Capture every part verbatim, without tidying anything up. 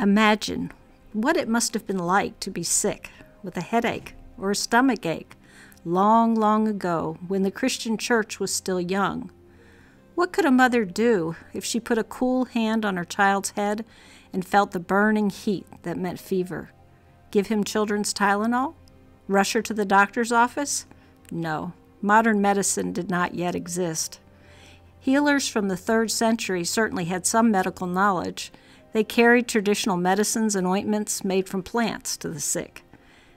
Imagine what it must have been like to be sick with a headache or a stomach ache long, long ago when the Christian church was still young. What could a mother do if she put a cool hand on her child's head and felt the burning heat that meant fever? Give him children's Tylenol? Rush her to the doctor's office? No, modern medicine did not yet exist. Healers from the third century certainly had some medical knowledge. They carried traditional medicines and ointments made from plants to the sick.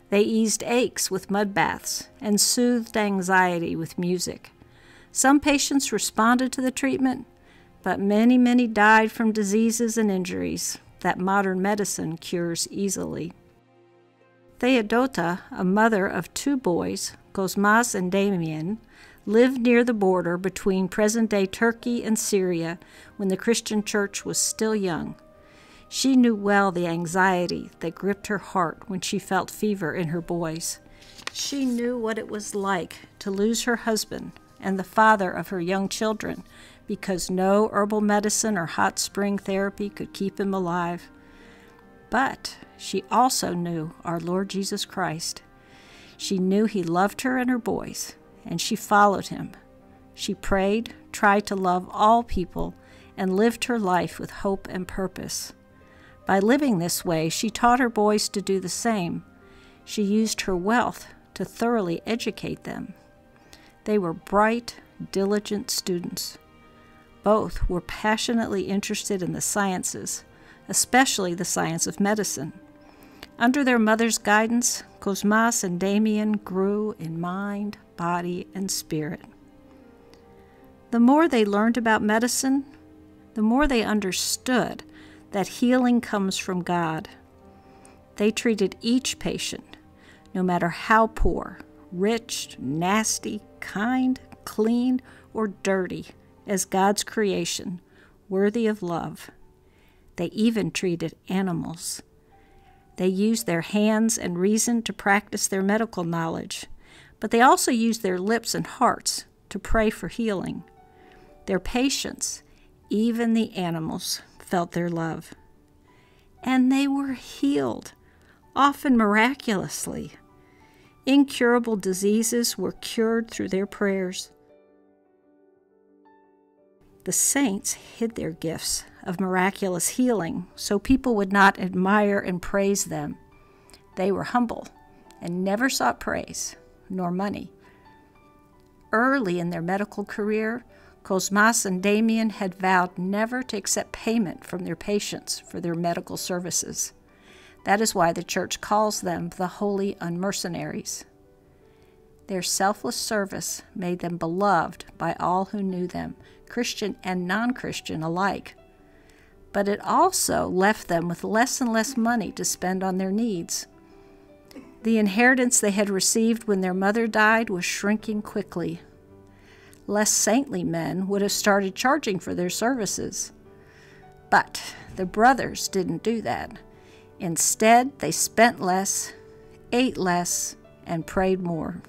They eased aches with mud baths and soothed anxiety with music. Some patients responded to the treatment, but many, many died from diseases and injuries that modern medicine cures easily. Theodota, a mother of two boys, Cosmas and Damian, lived near the border between present-day Turkey and Syria when the Christian church was still young. She knew well the anxiety that gripped her heart when she felt fever in her boys. She knew what it was like to lose her husband and the father of her young children because no herbal medicine or hot spring therapy could keep him alive. But she also knew our Lord Jesus Christ. She knew he loved her and her boys, and she followed him. She prayed, tried to love all people, and lived her life with hope and purpose. By living this way, she taught her boys to do the same. She used her wealth to thoroughly educate them. They were bright, diligent students. Both were passionately interested in the sciences, especially the science of medicine. Under their mother's guidance, Cosmas and Damian grew in mind, body, and spirit. The more they learned about medicine, the more they understood that healing comes from God. They treated each patient, no matter how poor, rich, nasty, kind, clean, or dirty, as God's creation, worthy of love. They even treated animals. They used their hands and reason to practice their medical knowledge, but they also used their lips and hearts to pray for healing. Their patients, even the animals, felt their love. And they were healed, often miraculously. Incurable diseases were cured through their prayers. The saints hid their gifts of miraculous healing so people would not admire and praise them. They were humble and never sought praise nor money. Early in their medical career, Cosmas and Damian had vowed never to accept payment from their patients for their medical services. That is why the church calls them the holy unmercenaries. Their selfless service made them beloved by all who knew them, Christian and non-Christian alike. But it also left them with less and less money to spend on their needs. The inheritance they had received when their mother died was shrinking quickly. Less saintly men would have started charging for their services. But the brothers didn't do that. Instead, they spent less, ate less, and prayed more.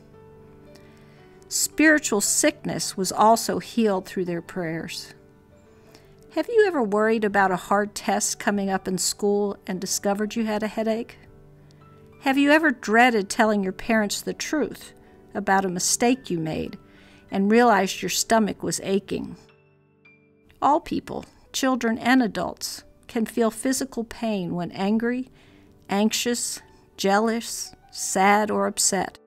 Spiritual sickness was also healed through their prayers. Have you ever worried about a hard test coming up in school and discovered you had a headache? Have you ever dreaded telling your parents the truth about a mistake you made and realized your stomach was aching? All people, children and adults, can feel physical pain when angry, anxious, jealous, sad, or upset.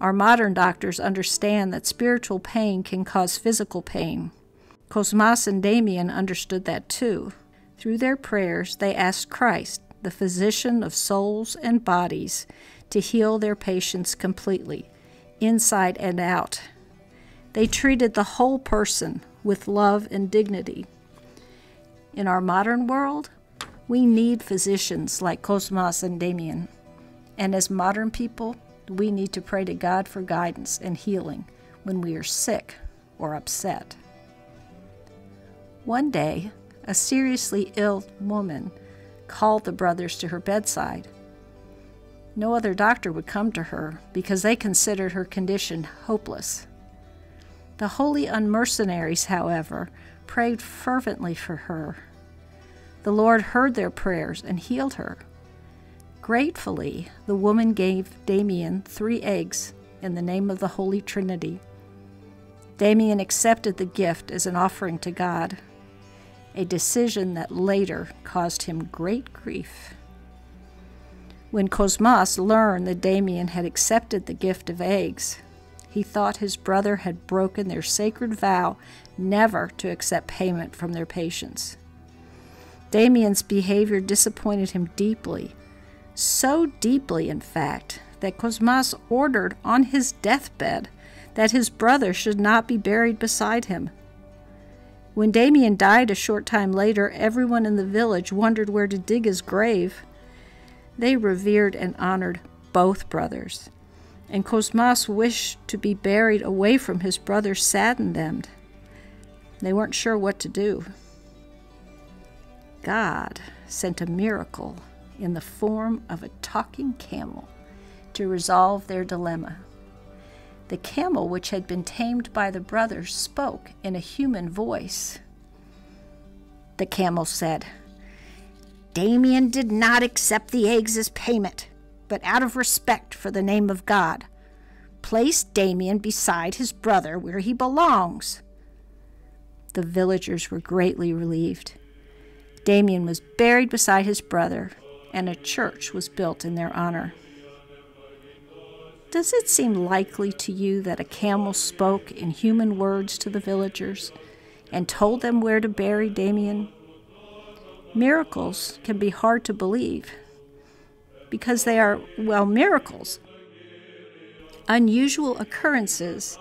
Our modern doctors understand that spiritual pain can cause physical pain. Cosmas and Damian understood that too. Through their prayers, they asked Christ, the physician of souls and bodies, to heal their patients completely, inside and out. They treated the whole person with love and dignity. In our modern world, we need physicians like Cosmas and Damian. And as modern people, we need to pray to God for guidance and healing when we are sick or upset. One day, a seriously ill woman called the brothers to her bedside. No other doctor would come to her because they considered her condition hopeless. The holy unmercenaries, however, prayed fervently for her. The Lord heard their prayers and healed her. Gratefully, the woman gave Damian three eggs in the name of the Holy Trinity. Damian accepted the gift as an offering to God, a decision that later caused him great grief. When Cosmas learned that Damian had accepted the gift of eggs, he thought his brother had broken their sacred vow never to accept payment from their patients. Damian's behavior disappointed him deeply, so deeply, in fact, that Cosmas ordered on his deathbed that his brother should not be buried beside him. When Damian died a short time later, everyone in the village wondered where to dig his grave. They revered and honored both brothers, and Cosmas' wish to be buried away from his brother saddened them. They weren't sure what to do. God sent a miracle in the form of a talking camel to resolve their dilemma. The camel, which had been tamed by the brothers, spoke in a human voice. The camel said, "Damian did not accept the eggs as payment, but out of respect for the name of God, place Damian beside his brother where he belongs." The villagers were greatly relieved. Damian was buried beside his brother, and a church was built in their honor. Does it seem likely to you that a camel spoke in human words to the villagers and told them where to bury Damian? Miracles can be hard to believe because they are, well, miracles, unusual occurrences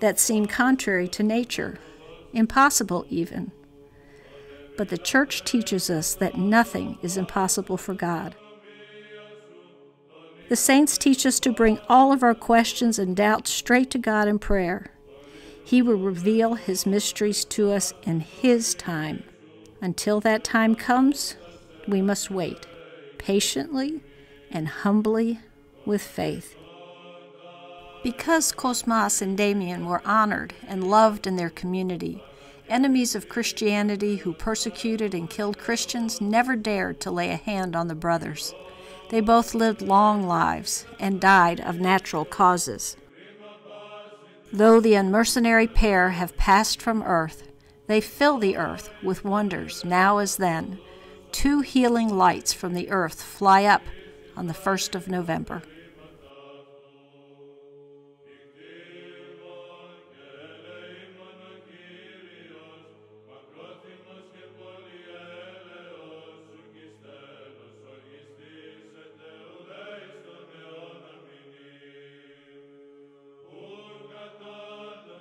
that seem contrary to nature, impossible even. But the church teaches us that nothing is impossible for God. The saints teach us to bring all of our questions and doubts straight to God in prayer. He will reveal His mysteries to us in His time. Until that time comes, we must wait patiently and humbly with faith. Because Cosmas and Damian were honored and loved in their community, enemies of Christianity who persecuted and killed Christians never dared to lay a hand on the brothers. They both lived long lives and died of natural causes. Though the unmercenary pair have passed from earth, they fill the earth with wonders now as then. Two healing lights from the earth fly up on the first of November.